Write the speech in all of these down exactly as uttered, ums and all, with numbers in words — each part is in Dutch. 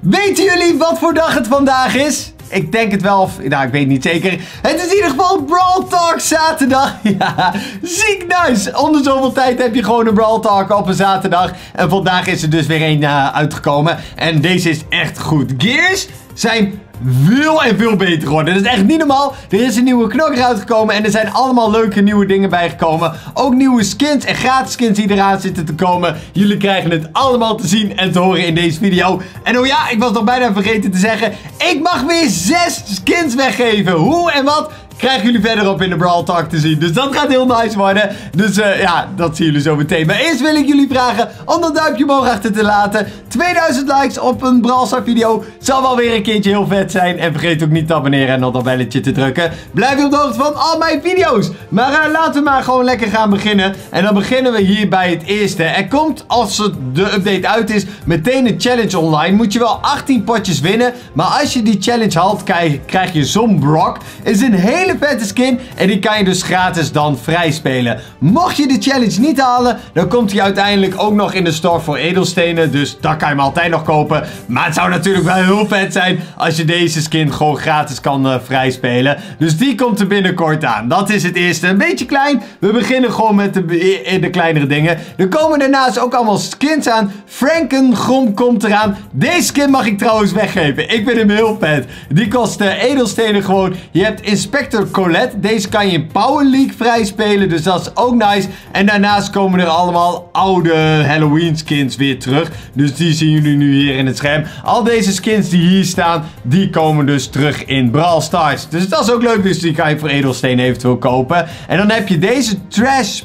Weten jullie wat voor dag het vandaag is? Ik denk het wel, of, nou ik weet het niet zeker. Het is in ieder geval Brawl Talk zaterdag. Ja, ziek nice. Onder zoveel tijd heb je gewoon een Brawl Talk op een zaterdag. En vandaag is er dus weer een uh, uitgekomen. En deze is echt goed. Gears zijn veel en veel beter geworden. Dat is echt niet normaal. Er is een nieuwe knokker uitgekomen en er zijn allemaal leuke nieuwe dingen bijgekomen. Ook nieuwe skins en gratis skins die eraan zitten te komen. Jullie krijgen het allemaal te zien en te horen in deze video. En oh ja, ik was nog bijna vergeten te zeggen, ik mag weer zes skins weggeven. Hoe en wat krijgen jullie verderop in de Brawl Talk te zien. Dus dat gaat heel nice worden. Dus uh, ja, dat zien jullie zo meteen. Maar eerst wil ik jullie vragen om dat duimpje omhoog achter te laten. tweeduizend likes op een Brawl Stars video zal wel weer een keertje heel vet zijn. En vergeet ook niet te abonneren en op dat belletje te drukken. Blijf je op de hoogte van al mijn video's. Maar uh, laten we maar gewoon lekker gaan beginnen. En dan beginnen we hier bij het eerste. Er komt, als het de update uit is, meteen een challenge online. Moet je wel achttien potjes winnen. Maar als je die challenge haalt, krijg, krijg je zo'n Brock. Is een hele vette skin en die kan je dus gratis dan vrij spelen. Mocht je de challenge niet halen, dan komt hij uiteindelijk ook nog in de store voor edelstenen, dus daar kan je hem altijd nog kopen. Maar het zou natuurlijk wel heel vet zijn als je deze skin gewoon gratis kan uh, vrij spelen. Dus die komt er binnenkort aan. Dat is het eerste. Een beetje klein. We beginnen gewoon met de, de kleinere dingen. Er komen daarnaast ook allemaal skins aan. Frank N. Grom komt eraan. Deze skin mag ik trouwens weggeven. Ik vind hem heel vet. Die kost uh, edelstenen gewoon. Je hebt Inspector Colette. Deze kan je in Power League vrij spelen, dus dat is ook nice. En daarnaast komen er allemaal oude Halloween skins weer terug. Dus die zien jullie nu hier in het scherm. Al deze skins die hier staan, die komen dus terug in Brawl Stars. Dus dat is ook leuk, dus die kan je voor edelsteen eventueel kopen. En dan heb je deze Trash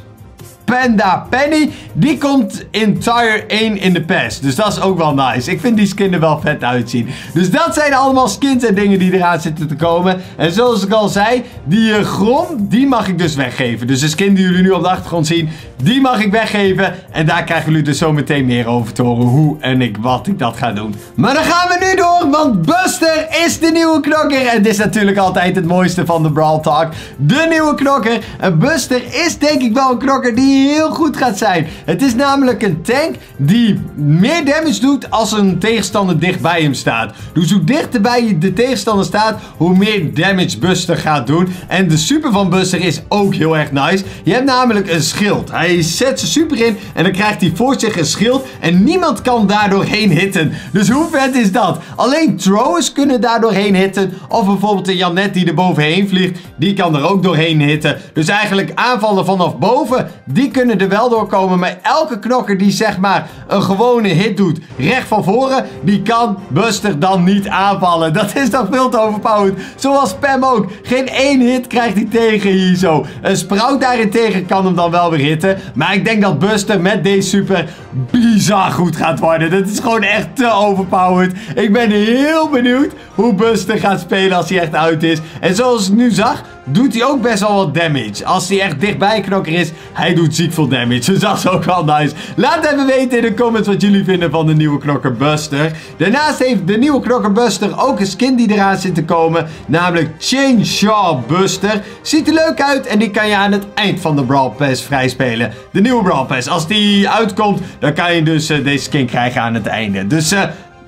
Panda Penny, die komt in Tier één in de pass. Dus dat is ook wel nice. Ik vind die skin er wel vet uitzien. Dus dat zijn allemaal skins en dingen die eraan zitten te komen. En zoals ik al zei, die uh, Grom, die mag ik dus weggeven. Dus de skin die jullie nu op de achtergrond zien, die mag ik weggeven. En daar krijgen jullie dus zo meteen meer over te horen hoe en ik wat ik dat ga doen. Maar dan gaan we nu door, want Buster is de nieuwe knokker. En dit is natuurlijk altijd het mooiste van de Brawl Talk. De nieuwe knokker. En Buster is denk ik wel een knokker die heel goed gaat zijn. Het is namelijk een tank die meer damage doet als een tegenstander dichtbij hem staat. Dus hoe dichterbij de tegenstander staat, hoe meer damage Buster gaat doen. En de super van Buster is ook heel erg nice. Je hebt namelijk een schild. Hij zet zijn super in en dan krijgt hij voor zich een schild en niemand kan daardoor heen hitten. Dus hoe vet is dat? Alleen throwers kunnen daardoor heen hitten. Of bijvoorbeeld een Janet die er bovenheen vliegt, die kan er ook doorheen hitten. Dus eigenlijk aanvallen vanaf boven, die Die kunnen er wel doorkomen, maar elke knokker die zeg maar een gewone hit doet recht van voren, die kan Buster dan niet aanvallen. Dat is dan veel te overpowered. Zoals Pam ook. Geen één hit krijgt hij tegen hier zo. Een Sprout daarentegen kan hem dan wel weer hitten. Maar ik denk dat Buster met deze super bizar goed gaat worden. Dat is gewoon echt te overpowered. Ik ben heel benieuwd hoe Buster gaat spelen als hij echt uit is. En zoals ik nu zag, doet hij ook best wel wat damage. Als hij echt dichtbij knokker is, hij doet ziek veel damage. Dus dat is ook wel nice. Laat even weten in de comments wat jullie vinden van de nieuwe knokker Buster. Daarnaast heeft de nieuwe knokker Buster ook een skin die eraan zit te komen. Namelijk Chainshaw Buster. Ziet er leuk uit en die kan je aan het eind van de Brawl Pass vrijspelen. De nieuwe Brawl Pass. Als die uitkomt, dan kan je dus uh, deze skin krijgen aan het einde. Dus... Uh,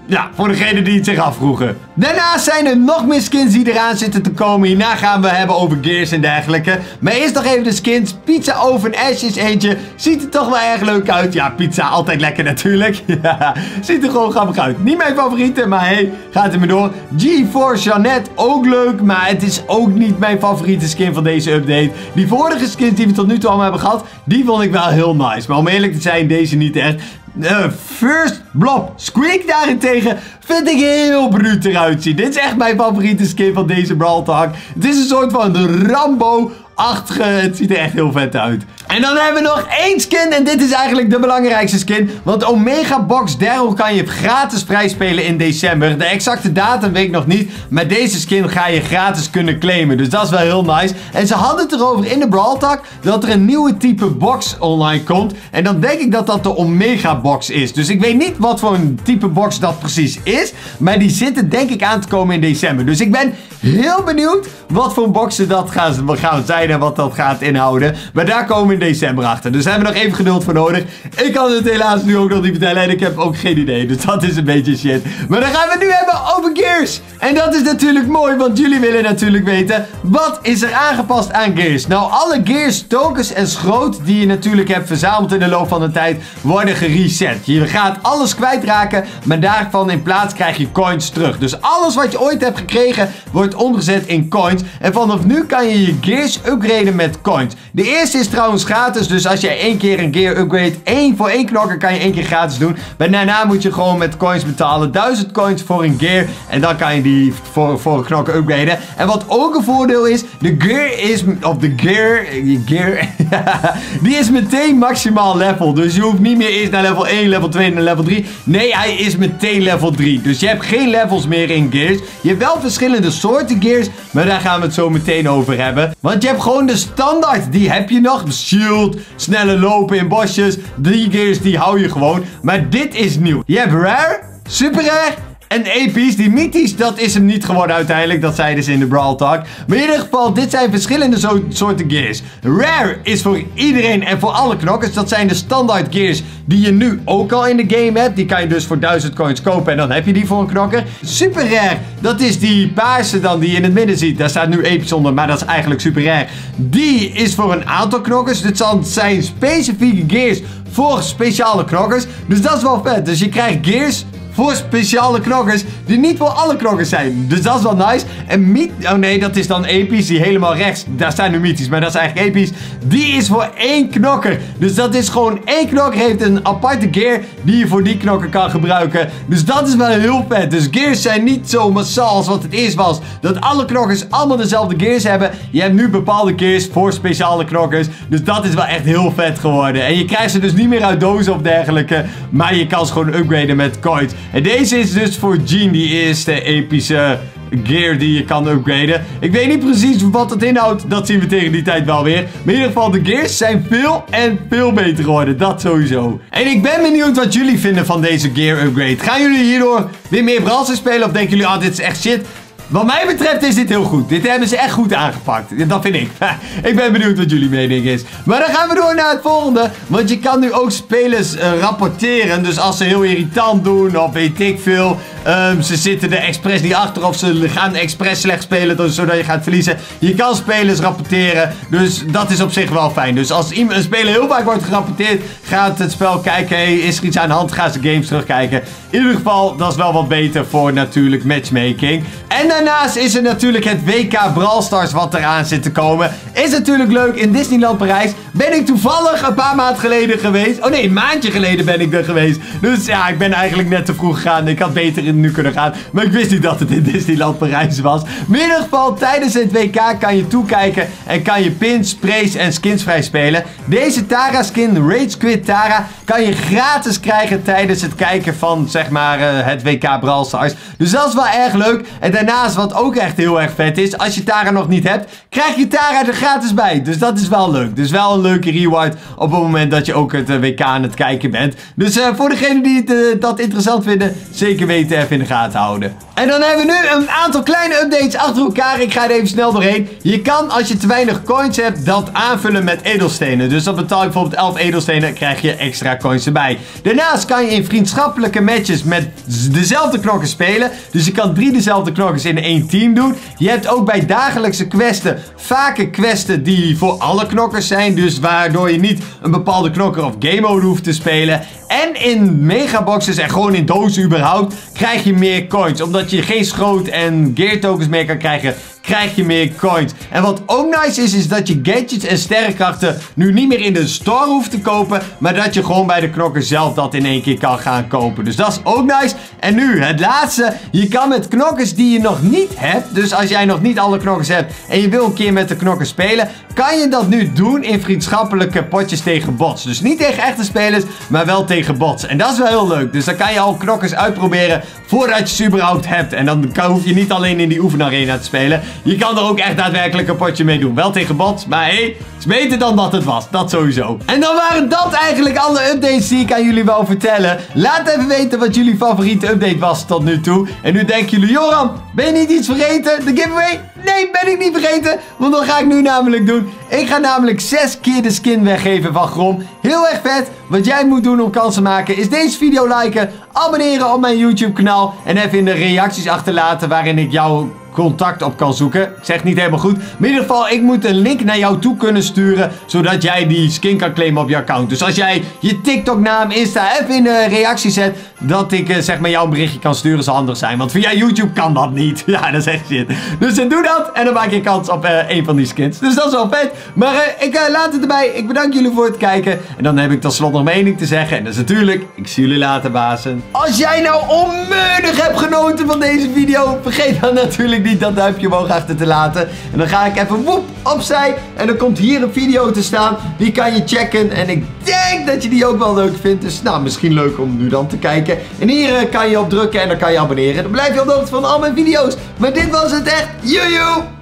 Ja, voor degenen die het zich afvroegen. Daarnaast zijn er nog meer skins die eraan zitten te komen. Hierna gaan we hebben over Gears en dergelijke. Maar eerst nog even de skins. Pizza Oven Ash is eentje. Ziet er toch wel erg leuk uit. Ja, pizza altijd lekker natuurlijk. Ja, ziet er gewoon grappig uit. Niet mijn favoriete, maar hey, gaat er maar door. G vier Jeannette, ook leuk. Maar het is ook niet mijn favoriete skin van deze update. Die vorige skins die we tot nu toe allemaal hebben gehad, die vond ik wel heel nice. Maar om eerlijk te zijn, deze niet echt. Uh, first Blob Squeak daarentegen vind ik heel bruut eruit zien. Dit is echt mijn favoriete skin van deze Brawl Talk. Het is een soort van de Rambo achtige, het ziet er echt heel vet uit. En dan hebben we nog één skin en dit is eigenlijk de belangrijkste skin. Want Omega Box Daryl kan je gratis vrijspelen in december. De exacte datum weet ik nog niet, maar deze skin ga je gratis kunnen claimen. Dus dat is wel heel nice. En ze hadden het erover in de Brawl Talk dat er een nieuwe type box online komt. En dan denk ik dat dat de Omega Box is. Dus ik weet niet wat voor een type box dat precies is. Maar die zitten denk ik aan te komen in december. Dus ik ben heel benieuwd wat voor boxen dat gaan, gaan zijn en wat dat gaat inhouden. Maar daar komen we in december achter. Dus daar hebben we nog even geduld voor nodig. Ik kan het helaas nu ook nog niet vertellen. En ik heb ook geen idee. Dus dat is een beetje shit. Maar dan gaan we het nu hebben over Gears. En dat is natuurlijk mooi. Want jullie willen natuurlijk weten. Wat is er aangepast aan Gears? Nou, alle Gears, tokens en schroot die je natuurlijk hebt verzameld in de loop van de tijd. Worden gereset. Je gaat alles kwijtraken. Maar daarvan in plaats krijg je coins terug. Dus alles wat je ooit hebt gekregen. Wordt omgezet in coins. En vanaf nu kan je je Gears upgraden met coins. De eerste is trouwens gratis. Dus als jij één keer een gear upgrade, één voor één knokker kan je één keer gratis doen. Maar daarna moet je gewoon met coins betalen. duizend coins voor een gear. En dan kan je die voor, voor een knokker upgraden. En wat ook een voordeel is. De gear is... Of de gear... gear die is meteen maximaal level. Dus je hoeft niet meer eerst naar level één, level twee en naar level drie. Nee, hij is meteen level drie. Dus je hebt geen levels meer in Gears. Je hebt wel verschillende soorten Gears. Maar daar gaan we het zo meteen over hebben. Want je hebt gewoon de standaard. Die heb je nog. Shield, snelle lopen in bosjes. Die Gears die hou je gewoon. Maar dit is nieuw. Je hebt Rare, Super Rare en episch. Die mythisch, dat is hem niet geworden uiteindelijk. Dat zeiden ze in de Brawl Talk. Maar in ieder geval, dit zijn verschillende zo soorten Gears. Rare is voor iedereen en voor alle knokkers. Dat zijn de standaard Gears die je nu ook al in de game hebt. Die kan je dus voor duizend coins kopen en dan heb je die voor een knokker. Super Rare, dat is die paarse dan die je in het midden ziet. Daar staat nu episch onder, maar dat is eigenlijk Super Rare. Die is voor een aantal knokkers. Dit zijn specifieke Gears voor speciale knokkers. Dus dat is wel vet. Dus je krijgt Gears... voor speciale knokkers die niet voor alle knokkers zijn. Dus dat is wel nice. En myth... Oh nee, dat is dan episch. Die helemaal rechts. Daar staan nu mythisch. Maar dat is eigenlijk episch. Die is voor één knokker. Dus dat is gewoon één knokker. Heeft een aparte gear die je voor die knokker kan gebruiken. Dus dat is wel heel vet. Dus gears zijn niet zo massaal als wat het eerst was. Dat alle knokkers allemaal dezelfde gears hebben. Je hebt nu bepaalde gears voor speciale knokkers. Dus dat is wel echt heel vet geworden. En je krijgt ze dus niet meer uit dozen of dergelijke. Maar je kan ze gewoon upgraden met coins. En deze is dus voor Jean, die eerste epische gear die je kan upgraden. Ik weet niet precies wat het inhoudt, dat zien we tegen die tijd wel weer. Maar in ieder geval, de gears zijn veel en veel beter geworden, dat sowieso. En ik ben benieuwd wat jullie vinden van deze gear upgrade. Gaan jullie hierdoor weer meer Brawl Stars spelen of denken jullie, ah, dit is echt shit? Wat mij betreft is dit heel goed. Dit hebben ze echt goed aangepakt. Dat vind ik. Ik ben benieuwd wat jullie mening is. Maar dan gaan we door naar het volgende. Want je kan nu ook spelers uh, rapporteren. Dus als ze heel irritant doen of weet ik veel. Um, ze zitten er expres niet achter of ze gaan expres slecht spelen dus, zodat je gaat verliezen. Je kan spelers rapporteren. Dus dat is op zich wel fijn. Dus als een speler heel vaak wordt gerapporteerd, gaat het spel kijken. Hey, is er iets aan de hand? Gaan ze games terugkijken. In ieder geval, dat is wel wat beter voor natuurlijk matchmaking. En daarnaast is er natuurlijk het W K Brawl Stars wat eraan zit te komen. Is natuurlijk leuk. In Disneyland Parijs ben ik toevallig een paar maanden geleden geweest. Oh nee, een maandje geleden ben ik er geweest. Dus ja, ik ben eigenlijk net te vroeg gegaan. Ik had beter in nu kunnen gaan. Maar ik wist niet dat het in Disneyland Parijs was. Maar in ieder geval, tijdens het W K kan je toekijken. En kan je pins, sprays en skins vrij spelen. Deze Tara skin, Rage Quit Tara, kan je gratis krijgen tijdens het kijken van, zeg maar, uh, het W K Brawl Stars. Dus dat is wel erg leuk. En daarnaast, wat ook echt heel erg vet is, als je Tara nog niet hebt, krijg je Tara er gratis bij. Dus dat is wel leuk. Dus wel een leuke reward op het moment dat je ook het uh, W K aan het kijken bent. Dus uh, voor degenen die het, uh, dat interessant vinden, zeker weten even in de gaten houden. En dan hebben we nu een aantal kleine updates achter elkaar. Ik ga er even snel doorheen. Je kan, als je te weinig coins hebt, dat aanvullen met edelstenen. Dus dan betaal je bijvoorbeeld elf edelstenen, krijg je extra coins erbij. Daarnaast kan je in vriendschappelijke matches met dezelfde knokkers spelen. Dus je kan drie dezelfde knokkers in in één team doen. Je hebt ook bij dagelijkse questen vaker questen die voor alle knokkers zijn. Dus waardoor je niet een bepaalde knokker of game mode hoeft te spelen. En in megaboxes en gewoon in dozen überhaupt krijg je meer coins. Omdat je geen schroot en gear tokens meer kan krijgen, krijg je meer coins. En wat ook nice is, is dat je gadgets en sterrenkrachten nu niet meer in de store hoeft te kopen. Maar dat je gewoon bij de knokker zelf dat in één keer kan gaan kopen. Dus dat is ook nice. En nu, het laatste. Je kan met knokkers die je nog niet hebt. Dus als jij nog niet alle knokkers hebt en je wil een keer met de knokker spelen, kan je dat nu doen in vriendschappelijke potjes tegen bots. Dus niet tegen echte spelers, maar wel tegen bots. En dat is wel heel leuk. Dus dan kan je al knokkers uitproberen voordat je ze überhaupt hebt. En dan hoef je niet alleen in die oefenarena te spelen. Je kan er ook echt daadwerkelijk een potje mee doen. Wel tegen bots, maar hé, hey, het is beter dan dat het was. Dat sowieso. En dan waren dat eigenlijk alle updates die ik aan jullie wou vertellen. Laat even weten wat jullie favoriete update was tot nu toe. En nu denken jullie, Joram, ben je niet iets vergeten? De giveaway? Nee, ben ik niet vergeten. Want dat ga ik nu namelijk doen. Ik ga namelijk zes keer de skin weggeven van Grom. Heel erg vet. Wat jij moet doen om kansen te maken is deze video liken, abonneren op mijn YouTube kanaal en even in de reacties achterlaten waarin ik jouw contact op kan zoeken. Ik zeg niet helemaal goed. Maar in ieder geval, ik moet een link naar jou toe kunnen sturen, zodat jij die skin kan claimen op je account. Dus als jij je TikTok naam, Insta, even in de reactie zet, dat ik zeg maar jou een berichtje kan sturen, zal handig zijn. Want via YouTube kan dat niet. Ja, dat is echt shit. Dus doe dat en dan maak je kans op uh, een van die skins. Dus dat is wel vet. Maar uh, ik uh, laat het erbij. Ik bedank jullie voor het kijken. En dan heb ik tot slot nog mijn mening te zeggen. En dat is natuurlijk, ik zie jullie later, bazen. Als jij nou onmeunig hebt genoten van deze video, vergeet dan natuurlijk niet dat duimpje omhoog achter te laten. En dan ga ik even woep opzij. En dan komt hier een video te staan. Die kan je checken. En ik denk dat je die ook wel leuk vindt. Dus nou, misschien leuk om nu dan te kijken. En hier uh, kan je op drukken en dan kan je abonneren. Dan blijf je op de hoogte van al mijn video's. Maar dit was het echt. Joejoe!